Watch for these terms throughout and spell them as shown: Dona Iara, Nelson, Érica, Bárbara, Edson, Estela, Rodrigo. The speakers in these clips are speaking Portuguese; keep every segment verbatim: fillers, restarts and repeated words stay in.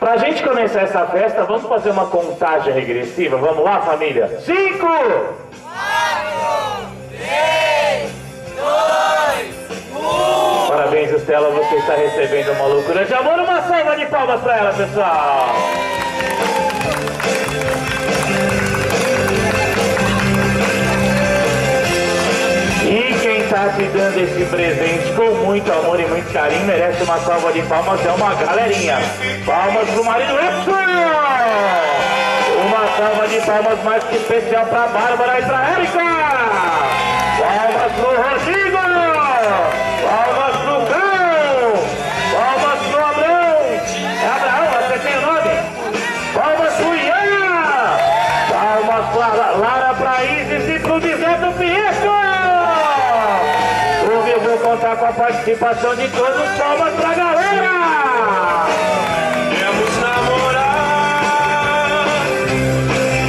Pra gente começar essa festa, vamos fazer uma contagem regressiva? Vamos lá, família? Cinco! Quatro! Três! Dois! Um! Parabéns, Estela, você está recebendo uma loucura de amor. Uma salva de palmas pra ela, pessoal! Tá te dando esse presente com muito amor e muito carinho, merece uma salva de palmas, é uma galerinha. Palmas pro marido Edson! Uma salva de palmas mais que especial pra Bárbara e pra Érica! Palmas pro Rodrigo! Palmas pro Cão! Palmas pro Abrão! É Abraão, você tem o nome? Palmas pro Iara! Palmas pra Lara, pra Isis e pro Deserto Pietro! Contar com a participação de todos, palmas pra galera! Queremos namorar,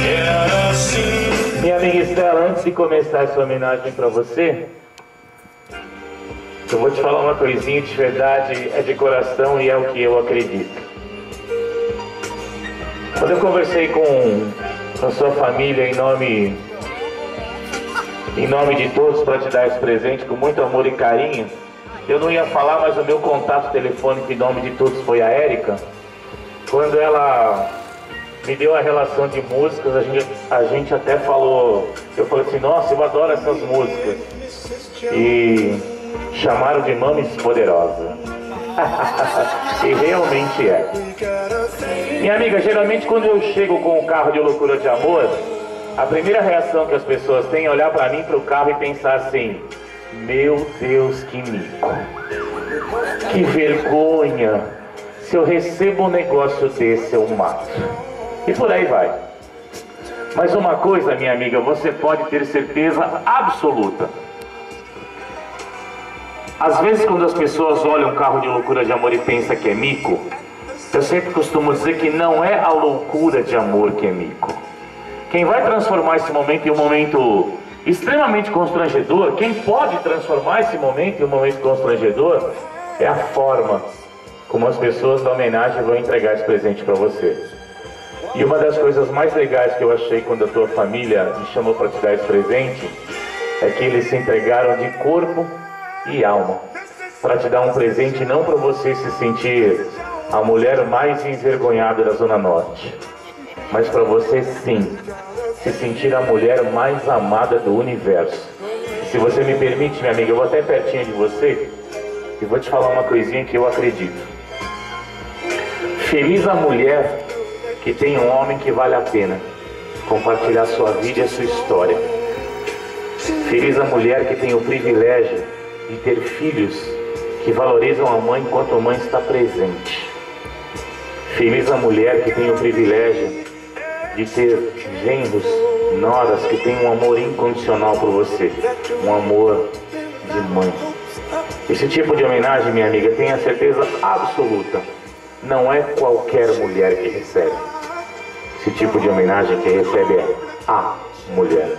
era assim. Minha amiga Estela, antes de começar essa homenagem pra você, eu vou te falar uma coisinha de verdade, é de coração e é o que eu acredito. Quando eu conversei com, com a sua família em nome... Em nome de todos, para te dar esse presente com muito amor e carinho, eu não ia falar, mas o meu contato telefônico em nome de todos foi a Érica. Quando ela me deu a relação de músicas, a gente, a gente até falou, eu falei assim, nossa, eu adoro essas músicas. E chamaram de Mames Poderosa. E realmente é. Minha amiga, geralmente quando eu chego com o carro de Loucura de Amor, a primeira reação que as pessoas têm é olhar pra mim, pro carro e pensar assim, meu Deus, que mico, que vergonha, se eu recebo um negócio desse eu mato. E por aí vai. Mas uma coisa, minha amiga, você pode ter certeza absoluta. Às vezes quando as pessoas olham o carro de Loucura de Amor e pensam que é mico, eu sempre costumo dizer que não é a loucura de amor que é mico. Quem vai transformar esse momento em um momento extremamente constrangedor, quem pode transformar esse momento em um momento constrangedor, é a forma como as pessoas da homenagem vão entregar esse presente para você. E uma das coisas mais legais que eu achei quando a tua família me chamou para te dar esse presente, é que eles se entregaram de corpo e alma, para te dar um presente não para você se sentir a mulher mais envergonhada da Zona Norte, mas para você sim, se sentir a mulher mais amada do universo. Se você me permite, minha amiga, eu vou até pertinho de você e vou te falar uma coisinha que eu acredito. Feliz a mulher que tem um homem que vale a pena compartilhar sua vida e a sua história. Feliz a mulher que tem o privilégio de ter filhos que valorizam a mãe enquanto a mãe está presente. Feliz a mulher que tem o privilégio de ter genros, noras, que tem um amor incondicional por você, um amor de mãe. Esse tipo de homenagem, minha amiga, tenha certeza absoluta, não é qualquer mulher que recebe. Esse tipo de homenagem que recebe é a mulher.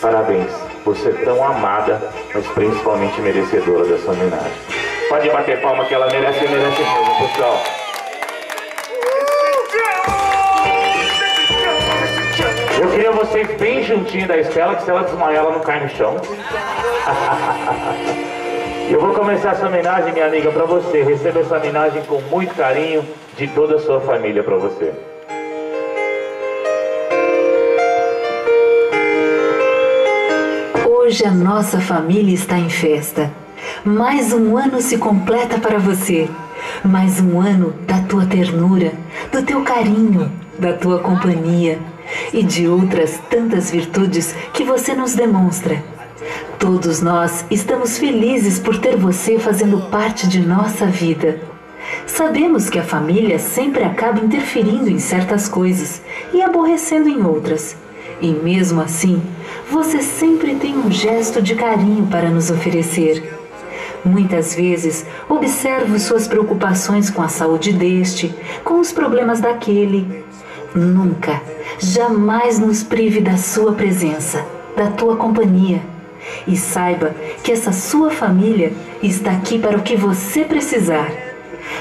Parabéns, você é tão amada, mas principalmente merecedora dessa homenagem. Pode bater palma que ela merece, merece mesmo, pessoal. Eu queria vocês bem juntinho da Estela, que se ela desmaiar, ela não cai no chão. Eu vou começar essa homenagem, minha amiga, pra você. Receba essa homenagem com muito carinho de toda a sua família pra você. Hoje a nossa família está em festa. Mais um ano se completa para você. Mais um ano da tua ternura, do teu carinho, da tua companhia e de outras tantas virtudes que você nos demonstra. Todos nós estamos felizes por ter você fazendo parte de nossa vida. Sabemos que a família sempre acaba interferindo em certas coisas e aborrecendo em outras. E mesmo assim, você sempre tem um gesto de carinho para nos oferecer. Muitas vezes, observo suas preocupações com a saúde deste, com os problemas daquele. Nunca, jamais nos prive da sua presença, da tua companhia. E saiba que essa sua família está aqui para o que você precisar.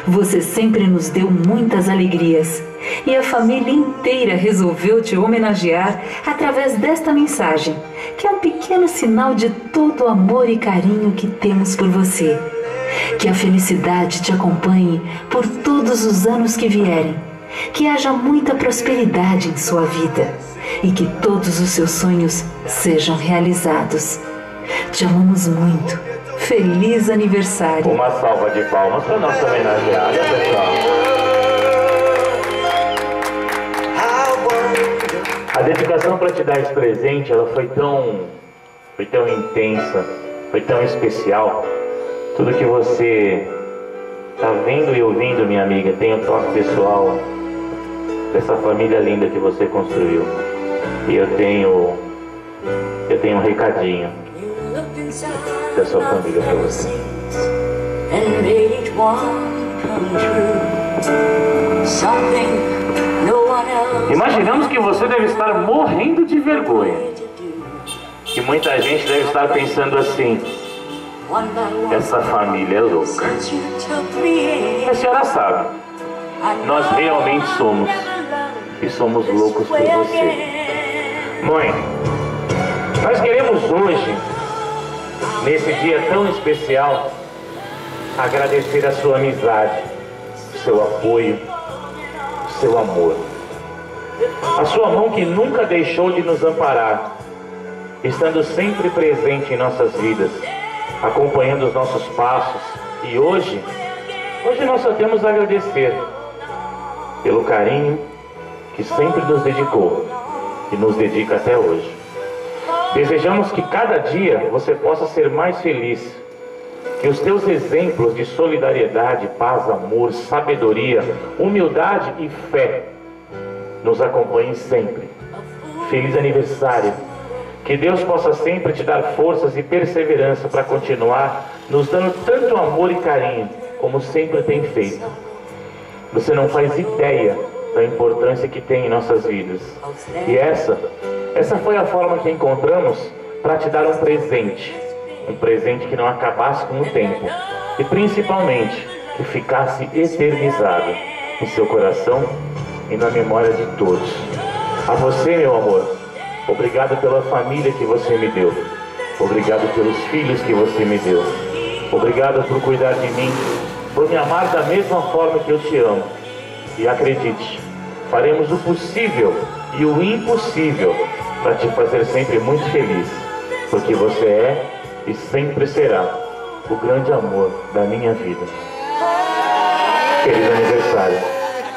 Você sempre nos deu muitas alegrias e a família inteira resolveu te homenagear através desta mensagem, que é um pequeno sinal de todo o amor e carinho que temos por você. Que a felicidade te acompanhe por todos os anos que vierem, que haja muita prosperidade em sua vida e que todos os seus sonhos sejam realizados. Te amamos muito. Feliz aniversário. Uma salva de palmas para nossa homenageada, pessoal. A dedicação para te dar esse presente, ela foi tão, foi tão intensa, foi tão especial. Tudo que você está vendo e ouvindo, minha amiga, tem o toque pessoal dessa família linda que você construiu. E eu tenho, eu tenho um recadinho da sua família para você. Imaginamos que você deve estar morrendo de vergonha. E muita gente deve estar pensando assim: essa família é louca. A senhora sabe, nós realmente somos. E somos loucos por você. Mãe, nós queremos hoje, nesse dia tão especial, agradecer a sua amizade, o seu apoio, o seu amor. A sua mão que nunca deixou de nos amparar, estando sempre presente em nossas vidas, acompanhando os nossos passos. E hoje, hoje nós só temos a agradecer pelo carinho que sempre nos dedicou e nos dedica até hoje. Desejamos que cada dia você possa ser mais feliz, que os teus exemplos de solidariedade, paz, amor, sabedoria, humildade e fé nos acompanhem sempre. Feliz aniversário! Que Deus possa sempre te dar forças e perseverança para continuar nos dando tanto amor e carinho como sempre tem feito. Você não faz ideia da importância que tem em nossas vidas. E essa, essa foi a forma que encontramos para te dar um presente, um presente que não acabasse com o tempo e principalmente que ficasse eternizado em seu coração e na memória de todos. A você, meu amor, obrigado pela família que você me deu, obrigado pelos filhos que você me deu, obrigado por cuidar de mim, por me amar da mesma forma que eu te amo. E acredite, faremos o possível e o impossível para te fazer sempre muito feliz, porque você é e sempre será o grande amor da minha vida. Feliz aniversário,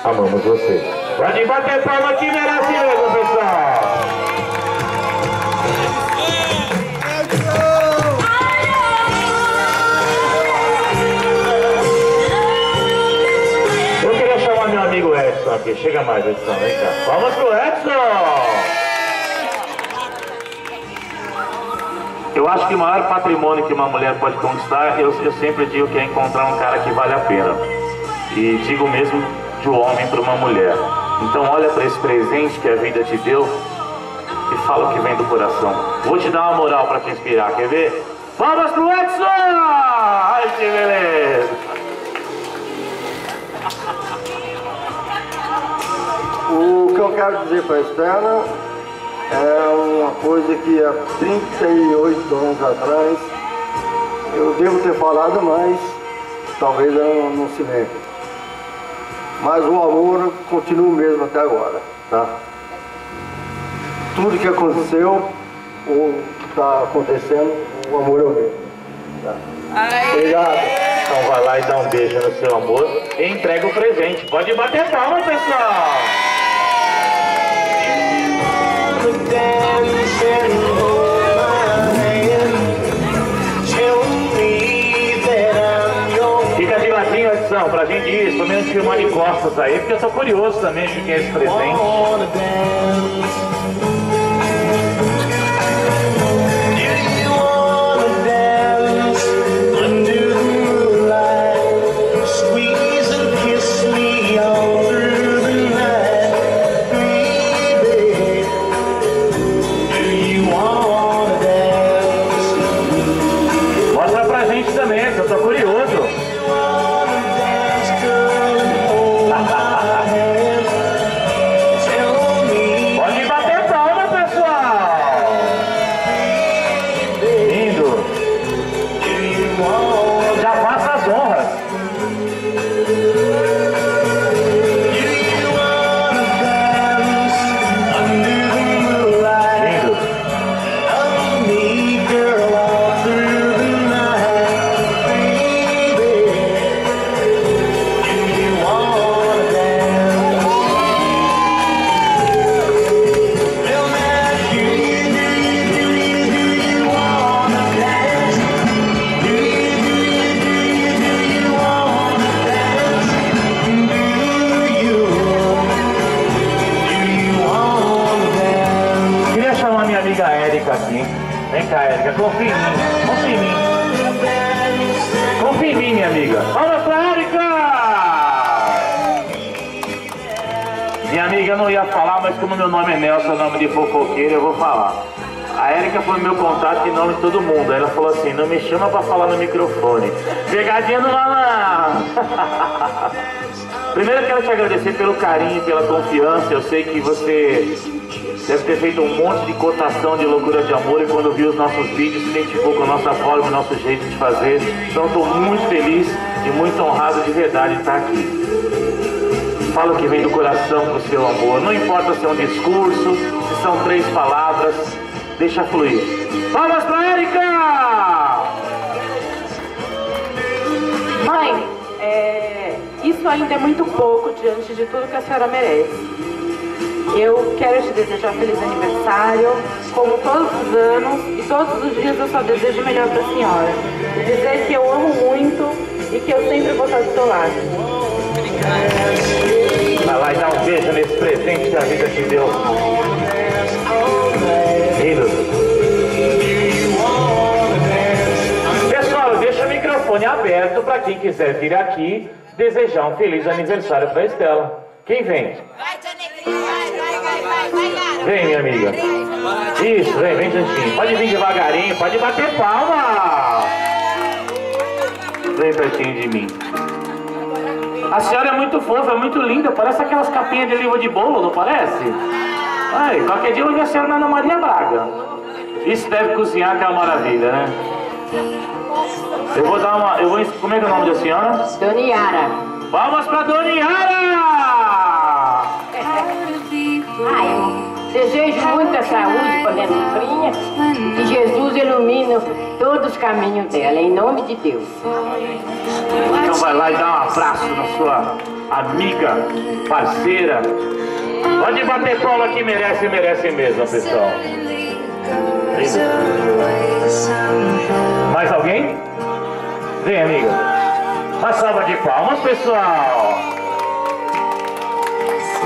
amamos você. Pode bater palma aqui, merece mesmo, pessoal. Amigo Edson aqui, chega mais, Edson, vem cá. Vamos pro Edson! Eu acho que o maior patrimônio que uma mulher pode conquistar, eu, eu sempre digo que é encontrar um cara que vale a pena. E digo mesmo de um homem para uma mulher. Então olha para esse presente que a vida te deu e fala o que vem do coração. Vou te dar uma moral para te inspirar, quer ver? Vamos pro Edson! Ai, que beleza! O que eu quero dizer para a Estela é uma coisa que há trinta e oito anos atrás eu devo ter falado, mas talvez ela não, não se lembre. Mas o amor continua o mesmo até agora, tá? Tudo que aconteceu ou que está acontecendo, o amor é o mesmo, tá? Obrigado. Então vai lá e dá um beijo no seu amor e entrega o presente. Pode bater palma, pessoal! Fica de ladinho, Edson, pra gente ir. Estou menos filmando de costas aí, porque eu sou curioso também de quem é esse presente. Curioso. amiga, confia em mim. Confia em mim. Confia em mim, minha amiga. Vamos pra Érica! Minha amiga, eu não ia falar, mas como meu nome é Nelson, nome de fofoqueira, eu vou falar. A Érica foi meu contato em nome de todo mundo. Ela falou assim, não me chama pra falar no microfone. Pegadinha do malandro. Primeiro eu quero te agradecer pelo carinho, pela confiança. Eu sei que você deve ter feito um monte de cotação de loucura de amor e quando viu os nossos vídeos se identificou com a nossa forma, o nosso jeito de fazer. Então estou muito feliz e muito honrado de verdade de estar aqui. Fala o que vem do coração pro seu amor. Não importa se é um discurso, se são três palavras. Deixa fluir. Vamos pra Érica! Mãe, é, isso ainda é muito pouco diante de tudo que a senhora merece. Eu quero te desejar feliz aniversário, como todos os anos e todos os dias eu só desejo o melhor pra senhora. Dizer que eu amo muito e que eu sempre vou estar do seu lado. Obrigada. Vai lá e dá um beijo nesse presente que a vida te deu. Pessoal, deixa o microfone aberto para quem quiser vir aqui desejar um feliz aniversário para Estela. Quem vem? Vai, vai, vai, vai, vai, vai, vem, minha amiga. Isso, vem, vem juntinho. Pode vir devagarinho, pode bater palma. Vem pertinho de mim. A senhora é muito fofa, é muito linda. Parece aquelas capinhas de livro de bolo, não parece? Ai, qualquer dia eu vi a senhora na Ana Maria Braga. Isso deve cozinhar, que é uma maravilha, né? Eu vou dar uma... Eu vou, como é que é o nome da senhora? Dona Iara. Vamos pra Dona Iara! Ai, desejo muita saúde pra minha sobrinha. Que Jesus ilumine todos os caminhos dela, em nome de Deus. Então vai lá e dá um abraço na sua amiga, parceira. Pode bater palma que merece, merece mesmo, pessoal. Mais alguém? Vem, amiga. Uma salva de palmas, pessoal.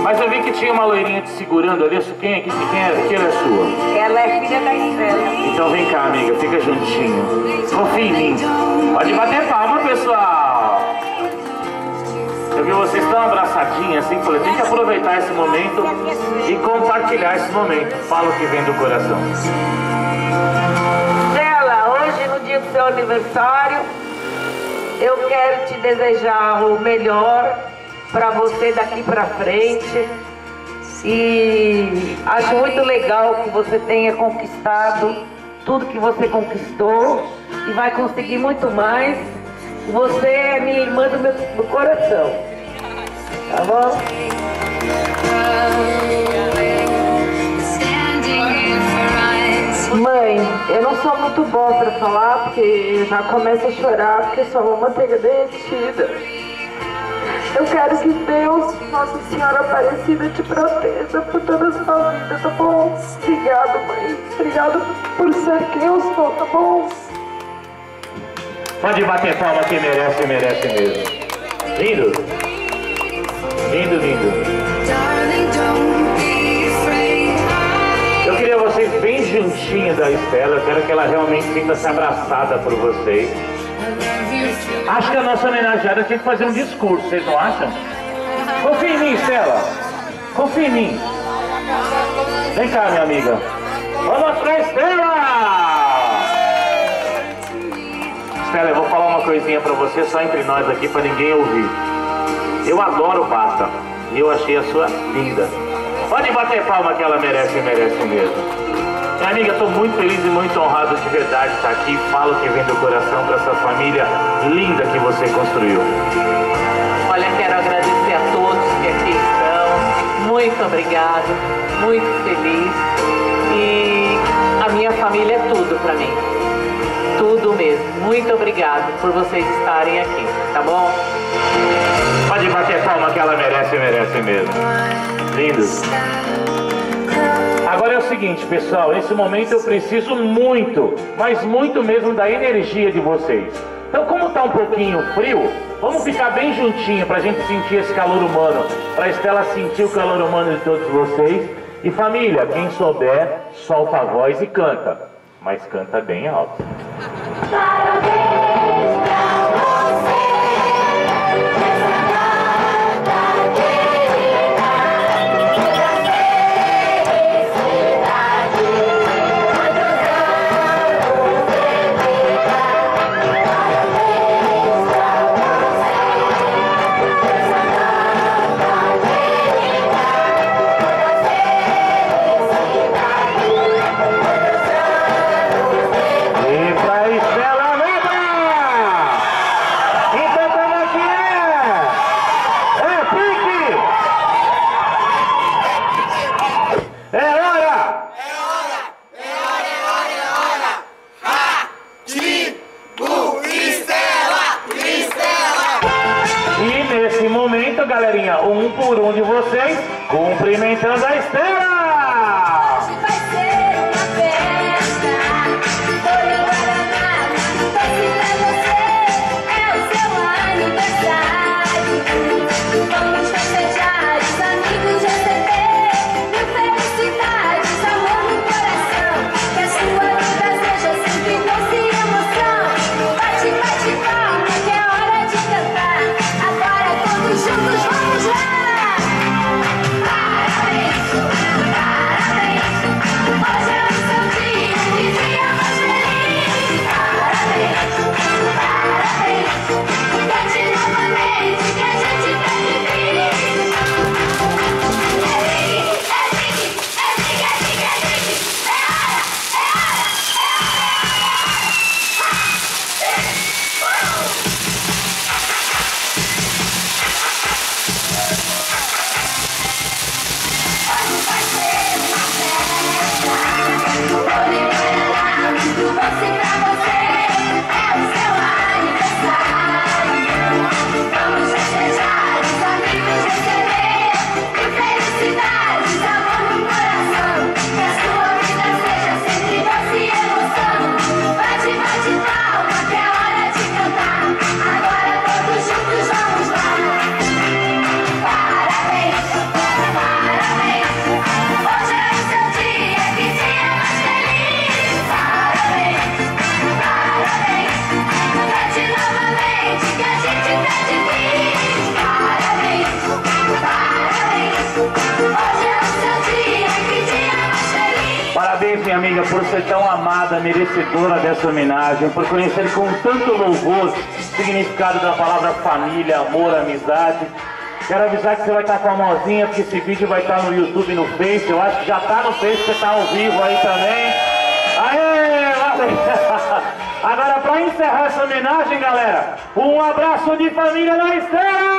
Mas eu vi que tinha uma loirinha te segurando ali. Quem é, quem é, quem é sua? Ela é filha da Estela. Então vem cá, amiga. Fica juntinho. Confia em mim. Pode bater palma, pessoal. Eu vi vocês tão abraçadinhas assim, falei, tem que aproveitar esse momento e compartilhar esse momento. Fala o que vem do coração. Estela, hoje no dia do seu aniversário, eu quero te desejar o melhor para você daqui para frente. E acho muito legal que você tenha conquistado tudo que você conquistou e vai conseguir muito mais. Você é minha irmã do meu do coração, tá bom? Mãe, eu não sou muito boa pra falar, porque já começo a chorar, porque sou uma manteiga derretida. Eu quero que Deus, Nossa Senhora Aparecida, te proteja por toda a sua vida, tá bom? Obrigado, mãe. Obrigado por ser quem eu sou, tá bom? Pode bater palma que merece, merece mesmo. Lindo. Lindo, lindo. Eu queria vocês bem juntinho da Estela. Eu quero que ela realmente sinta-se abraçada por vocês. Acho que a nossa homenageada tinha que fazer um discurso, vocês não acham? Confia em mim, Estela. Confia em mim. Vem cá, minha amiga. Vamos pra Estela! Estela, eu vou falar uma coisinha pra você, só entre nós aqui, pra ninguém ouvir. Eu adoro Bata, e eu achei a sua linda. Pode bater palma que ela merece, merece mesmo. Minha amiga, eu tô muito feliz e muito honrado de verdade estar aqui. Falo o que vem do coração pra essa família linda que você construiu. Olha, quero agradecer a todos que aqui estão. Muito obrigado, muito feliz. E a minha família é tudo pra mim. Tudo mesmo. Muito obrigado por vocês estarem aqui, tá bom? Pode bater palma que ela merece, merece mesmo. Lindos. Agora é o seguinte, pessoal. Nesse momento eu preciso muito, mas muito mesmo da energia de vocês. Então, como tá um pouquinho frio, vamos ficar bem juntinho pra gente sentir esse calor humano. Pra Estela sentir o calor humano de todos vocês. E família, quem souber, solta a voz e canta. mas canta bem alto. Parabéns pra você nessa data querida, muita felicidade, quantos anos de vida. Parabéns pra você nessa data querida, muita felicidade. Estela Nova! Então como é que é? É pique! É hora! É hora! É hora, é hora, é hora! Rodrigo, Estela, Estela! E nesse momento, galerinha, um por um de vocês, cumprimentando a Estela! Amiga, por ser tão amada, merecedora dessa homenagem, por conhecer com tanto louvor o significado da palavra família, amor, amizade. Quero avisar que você vai estar com a mãozinha, porque esse vídeo vai estar no YouTube e no Face. Eu acho que já está no Face, você está ao vivo aí também. Aê! Agora, para encerrar essa homenagem, galera, um abraço de família na Estela!